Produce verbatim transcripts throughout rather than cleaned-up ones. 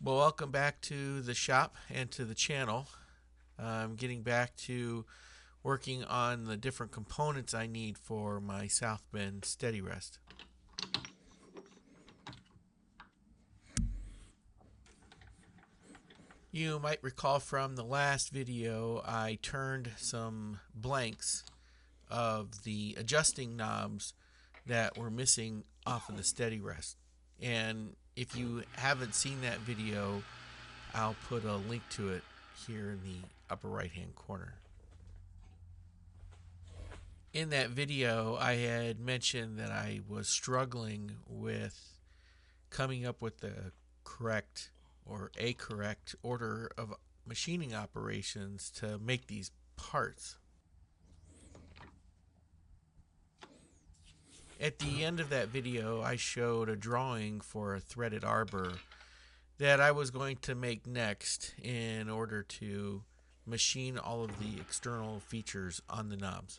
Well, welcome back to the shop and to the channel. I'm getting back to working on the different components I need for my South Bend steady rest. You might recall from the last video I turned some blanks of the adjusting knobs that were missing off of the steady rest, and if you haven't seen that video, I'll put a link to it here in the upper right hand corner. In that video, I had mentioned that I was struggling with coming up with the correct or a correct order of machining operations to make these parts. At the end of that video, I showed a drawing for a threaded arbor that I was going to make next in order to machine all of the external features on the knobs.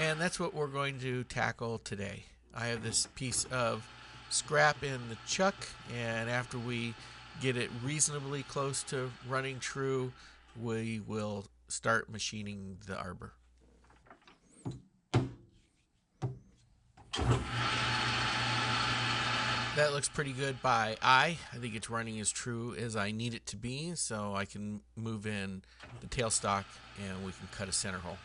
And that's what we're going to tackle today. I have this piece of scrap in the chuck, and after we get it reasonably close to running true, we will start machining the arbor. That looks pretty good by eye. I think it's running as true as I need it to be, so I can move in the tailstock and we can cut a center hole.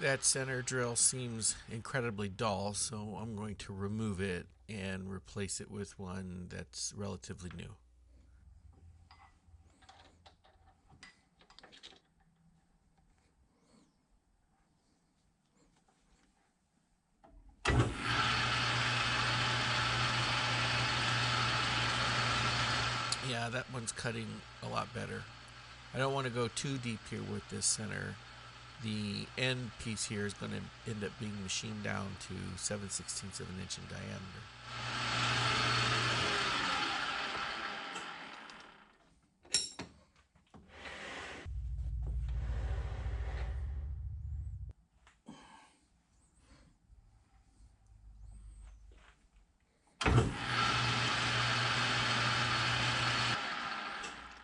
That center drill seems incredibly dull, so I'm going to remove it and replace it with one that's relatively new. Yeah, that one's cutting a lot better. I don't want to go too deep here with this center. The end piece here is going to end up being machined down to seven sixteenths of an inch in diameter.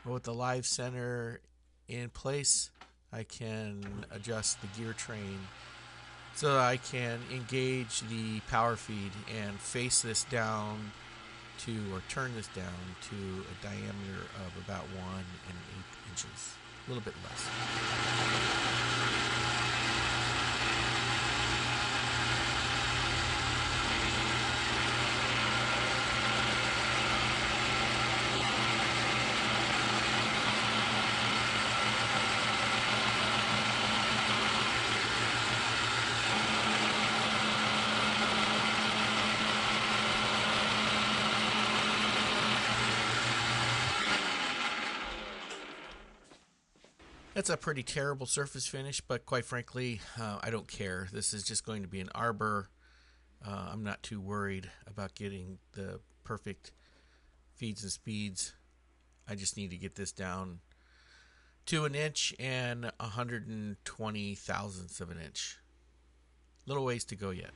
Well, with the live center in place, I can adjust the gear train so I can engage the power feed and face this down to, or turn this down to, a diameter of about one and an eighth inches, a little bit less. That's a pretty terrible surface finish, but quite frankly, uh, I don't care. This is just going to be an arbor. Uh, I'm not too worried about getting the perfect feeds and speeds. I just need to get this down to an inch and one hundred twenty thousandths of an inch. Little ways to go yet.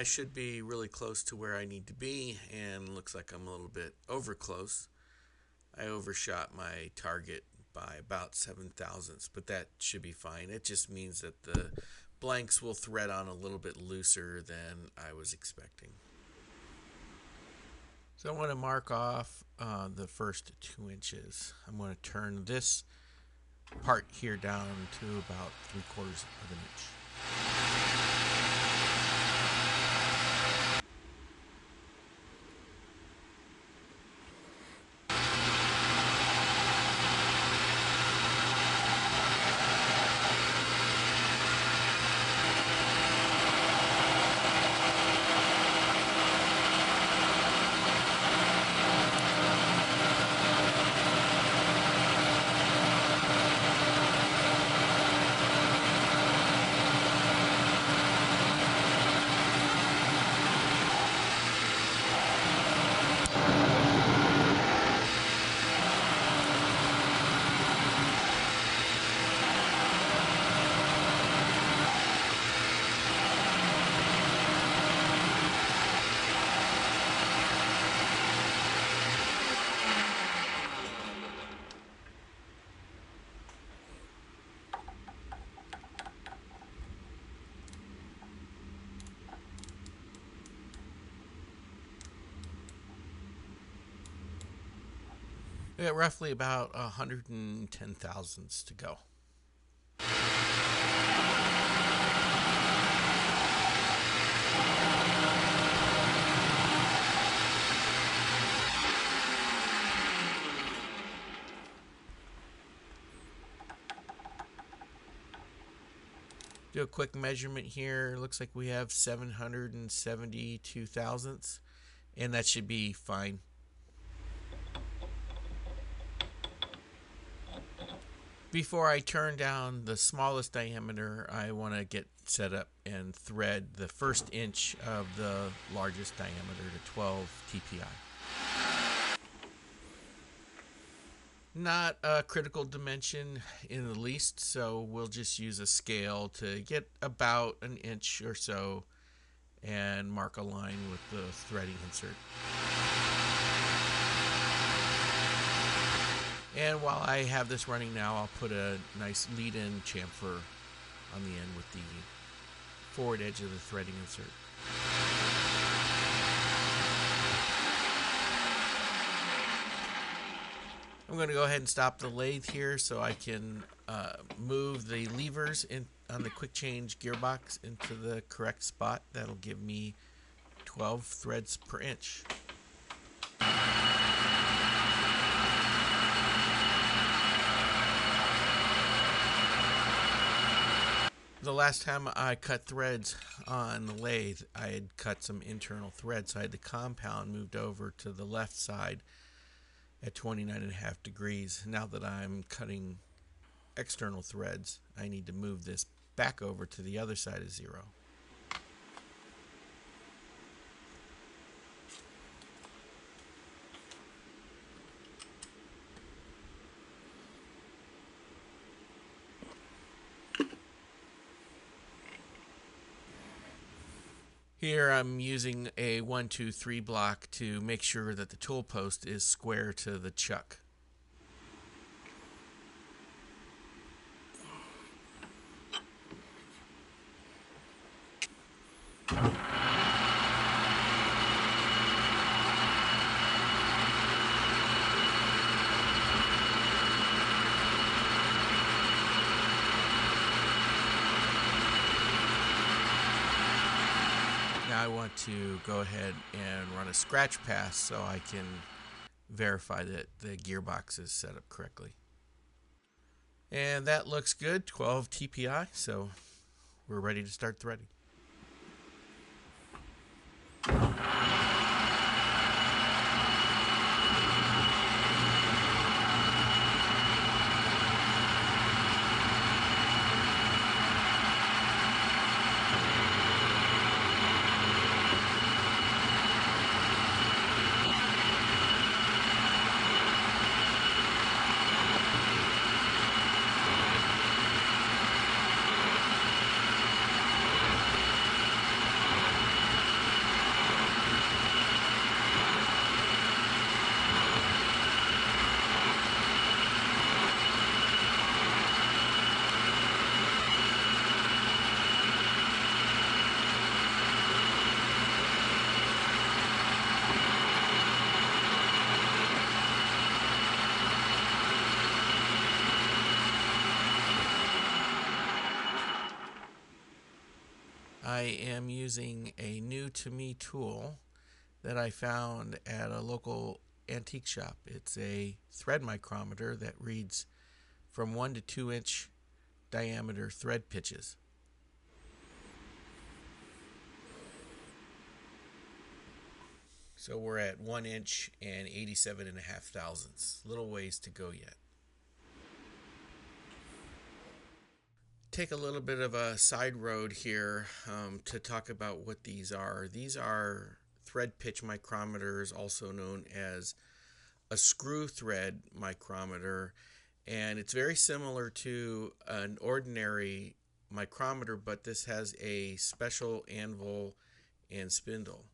I should be really close to where I need to be, and looks like I'm a little bit over close. I overshot my target by about seven thousandths, but that should be fine. It just means that the blanks will thread on a little bit looser than I was expecting. So I want to mark off uh, the first two inches. I'm going to turn this part here down to about three quarters of an inch. We got roughly about one hundred ten thousandths to go. Do a quick measurement here. Looks like we have seven hundred seventy-two thousandths, and that should be fine. Before I turn down the smallest diameter, I want to get set up and thread the first inch of the largest diameter to twelve T P I. Not a critical dimension in the least, so we'll just use a scale to get about an inch or so and mark a line with the threading insert. And while I have this running now, I'll put a nice lead-in chamfer on the end with the forward edge of the threading insert. I'm going to go ahead and stop the lathe here so I can uh, move the levers in, on the quick change gearbox into the correct spot. That'll give me twelve threads per inch. The last time I cut threads on the lathe, I had cut some internal threads. So I had the compound moved over to the left side at twenty-nine and a half degrees. Now that I'm cutting external threads, I need to move this back over to the other side of zero. Here I'm using a one two three block to make sure that the tool post is square to the chuck. I want to go ahead and run a scratch pass so I can verify that the gearbox is set up correctly. And that looks good, twelve T P I, so we're ready to start threading. I am using a new to me tool that I found at a local antique shop. It's a thread micrometer that reads from one to two inch diameter thread pitches. So we're at one inch and eighty-seven and a half thousandths. Little ways to go yet. Take a little bit of a side road here um, to talk about what these are. These are thread pitch micrometers, also known as a screw thread micrometer, and it's very similar to an ordinary micrometer, but this has a special anvil and spindle.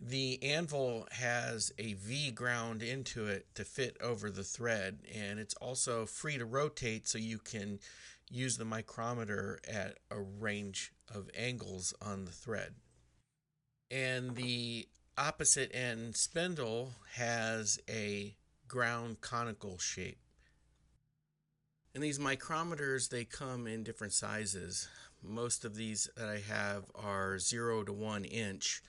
The anvil has a V ground into it to fit over the thread, and it's also free to rotate, so you can use the micrometer at a range of angles on the thread. And the opposite end spindle has a ground conical shape. And these micrometers, they come in different sizes. Most of these that I have are zero to one inch.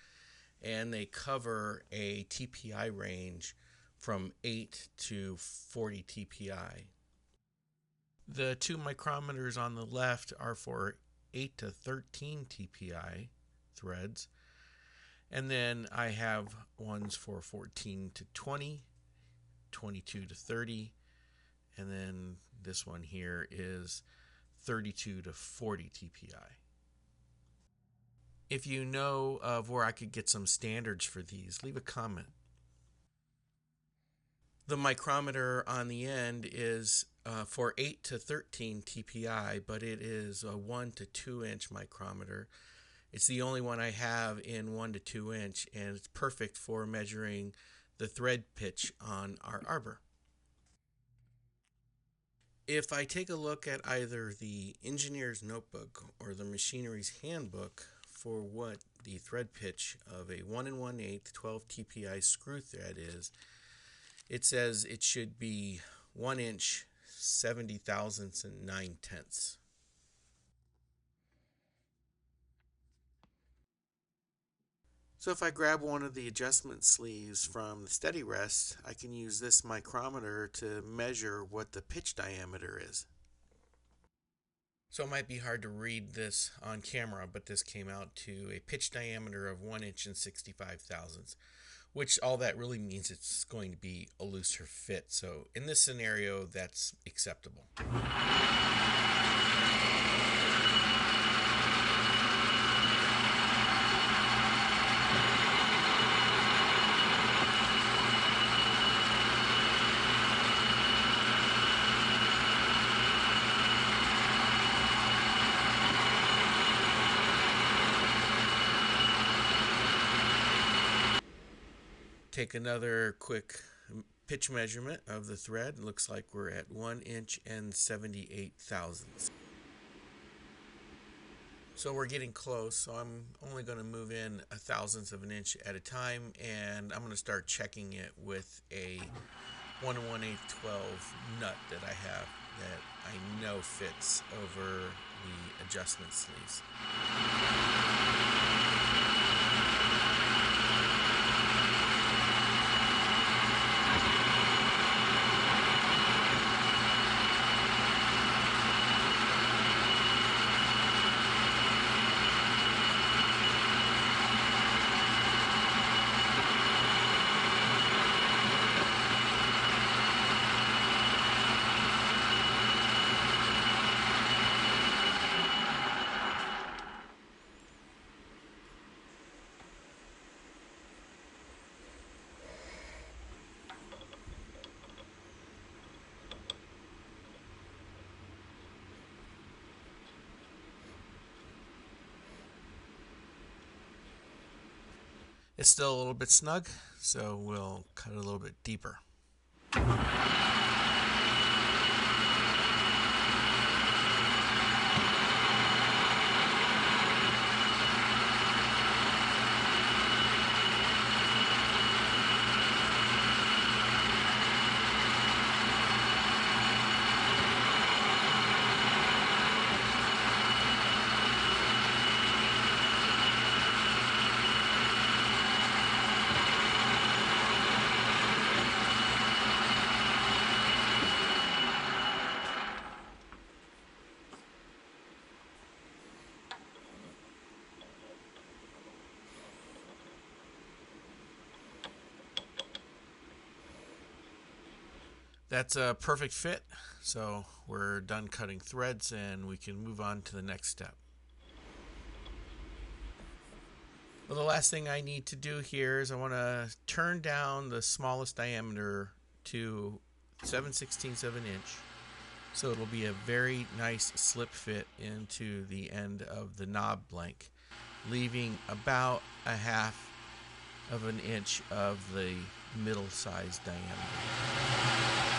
And they cover a T P I range from eight to forty T P I. The two micrometers on the left are for eight to thirteen T P I threads. And then I have ones for fourteen to twenty, twenty-two to thirty, and then this one here is thirty-two to forty T P I. If you know of where I could get some standards for these, leave a comment. The micrometer on the end is uh, for eight to thirteen T P I, but it is a one to two inch micrometer. It's the only one I have in one to two inch, and it's perfect for measuring the thread pitch on our arbor. If I take a look at either the engineer's notebook or the machinery's handbook, for what the thread pitch of a one and one eighth twelve T P I screw thread is, it says it should be one inch seventy thousandths and nine tenths. So if I grab one of the adjustment sleeves from the steady rest, I can use this micrometer to measure what the pitch diameter is. So it might be hard to read this on camera, but this came out to a pitch diameter of one inch and sixty-five thousandths, which all that really means it's going to be a looser fit. So in this scenario, that's acceptable. Take another quick pitch measurement of the thread. It looks like we're at one inch and seventy-eight thousandths. So we're getting close, so I'm only going to move in a thousandth of an inch at a time, and I'm going to start checking it with a one and one eighth twelve nut that I have that I know fits over the adjustment sleeves. It's still a little bit snug, so we'll cut it a little bit deeper. That's a perfect fit. So we're done cutting threads and we can move on to the next step. Well, the last thing I need to do here is I want to turn down the smallest diameter to seven sixteenths of an inch. So it'll be a very nice slip fit into the end of the knob blank, leaving about a half of an inch of the middle size diameter.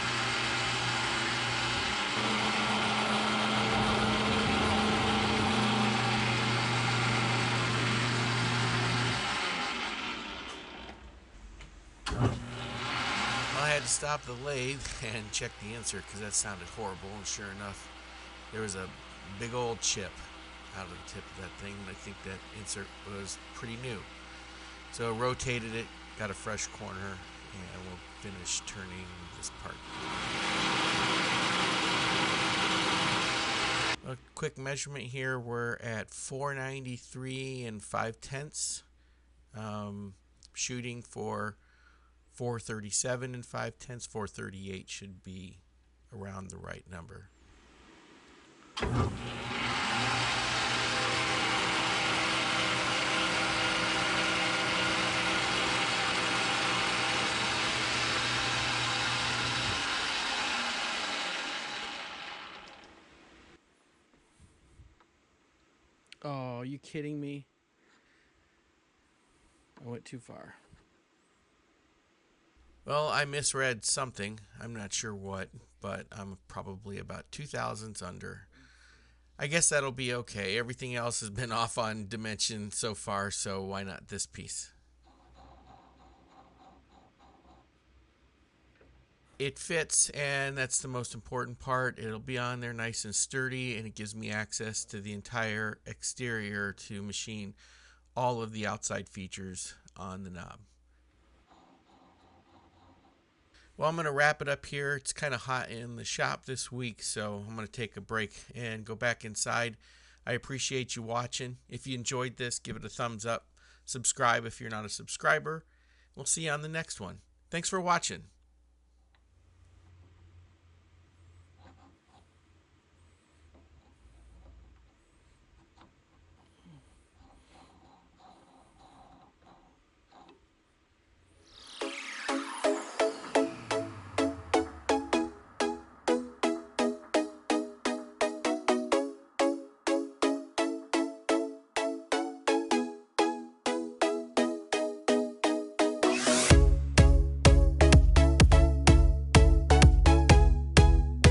Stop the lathe and check the insert because that sounded horrible, and sure enough there was a big old chip out of the tip of that thing. I think that insert was pretty new, so I rotated it, got a fresh corner, and we'll finish turning this part. A quick measurement here, we're at four ninety-three and five tenths, um, shooting for four thirty-seven and five tenths, four thirty-eight should be around the right number. Oh, are you kidding me? I went too far. Well, I misread something. I'm not sure what, but I'm probably about two thousandths under. I guess that'll be okay. Everything else has been off on dimension so far, so why not this piece? It fits, and that's the most important part. It'll be on there nice and sturdy, and it gives me access to the entire exterior to machine all of the outside features on the knob. Well, I'm going to wrap it up here. It's kind of hot in the shop this week, so I'm going to take a break and go back inside. I appreciate you watching. If you enjoyed this, give it a thumbs up. Subscribe if you're not a subscriber. We'll see you on the next one. Thanks for watching.